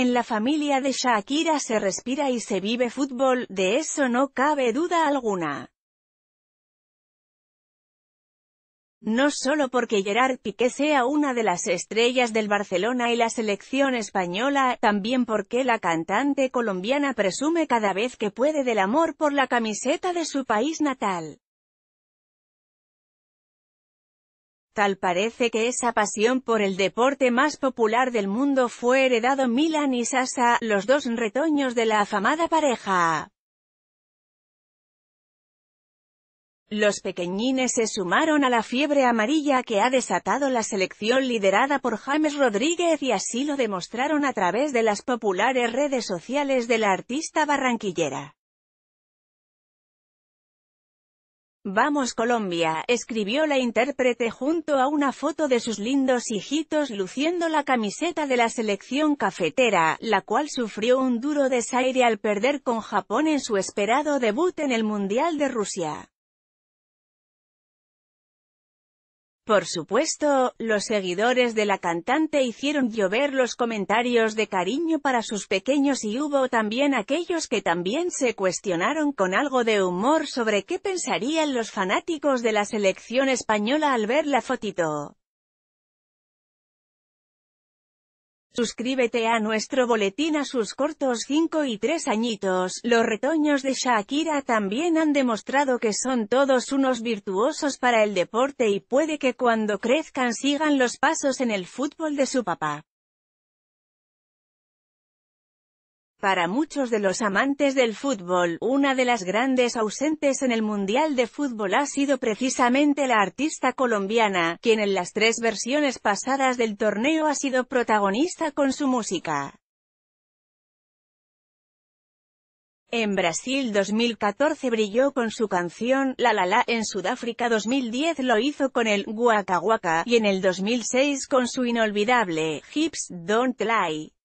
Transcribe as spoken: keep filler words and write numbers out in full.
En la familia de Shakira se respira y se vive fútbol, de eso no cabe duda alguna. No solo porque Gerard Piqué sea una de las estrellas del Barcelona y la selección española, también porque la cantante colombiana presume cada vez que puede del amor por la camiseta de su país natal. Tal parece que esa pasión por el deporte más popular del mundo fue heredado Milan y Sasha, los dos retoños de la afamada pareja. Los pequeñines se sumaron a la fiebre amarilla que ha desatado la selección liderada por James Rodríguez, y así lo demostraron a través de las populares redes sociales de la artista barranquillera. «Vamos Colombia», escribió la intérprete junto a una foto de sus lindos hijitos luciendo la camiseta de la selección cafetera, la cual sufrió un duro desaire al perder con Japón en su esperado debut en el Mundial de Rusia. Por supuesto, los seguidores de la cantante hicieron llover los comentarios de cariño para sus pequeños, y hubo también aquellos que también se cuestionaron con algo de humor sobre qué pensarían los fanáticos de la selección española al ver la fotito. Suscríbete a nuestro boletín. A sus cortos cinco y tres añitos, los retoños de Shakira también han demostrado que son todos unos virtuosos para el deporte, y puede que cuando crezcan sigan los pasos en el fútbol de su papá. Para muchos de los amantes del fútbol, una de las grandes ausentes en el Mundial de Fútbol ha sido precisamente la artista colombiana, quien en las tres versiones pasadas del torneo ha sido protagonista con su música. En Brasil dos mil catorce brilló con su canción La la la, en Sudáfrica dos mil diez lo hizo con el Waka Waka, y en el dos mil seis con su inolvidable Hips Don't Lie.